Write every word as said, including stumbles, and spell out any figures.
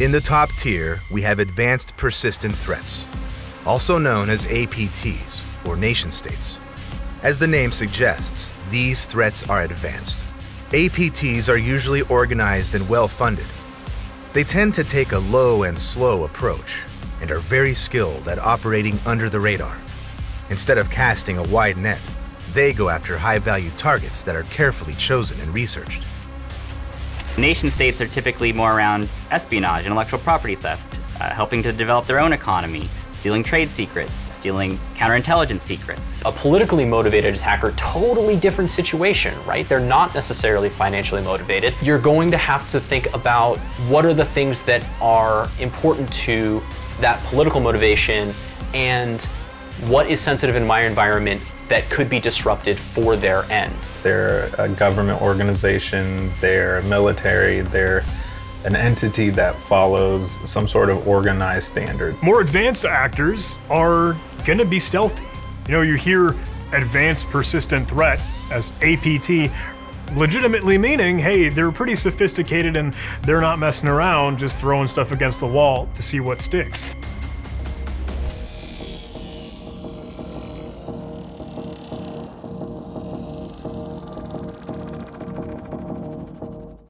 In the top tier, we have Advanced Persistent Threats, also known as A P Ts, or nation-states. As the name suggests, these threats are advanced. A P Ts are usually organized and well-funded. They tend to take a low and slow approach and are very skilled at operating under the radar. Instead of casting a wide net, they go after high-value targets that are carefully chosen and researched. Nation-states are typically more around espionage, intellectual property theft, uh, helping to develop their own economy, stealing trade secrets, stealing counterintelligence secrets. A politically motivated attacker, totally different situation, right? They're not necessarily financially motivated. You're going to have to think about what are the things that are important to that political motivation and what is sensitive in my environment that could be disrupted for their end. They're a government organization, they're military, they're an entity that follows some sort of organized standard. More advanced actors are gonna be stealthy. You know, you hear advanced persistent threat as A P T, legitimately meaning, hey, they're pretty sophisticated and they're not messing around just throwing stuff against the wall to see what sticks.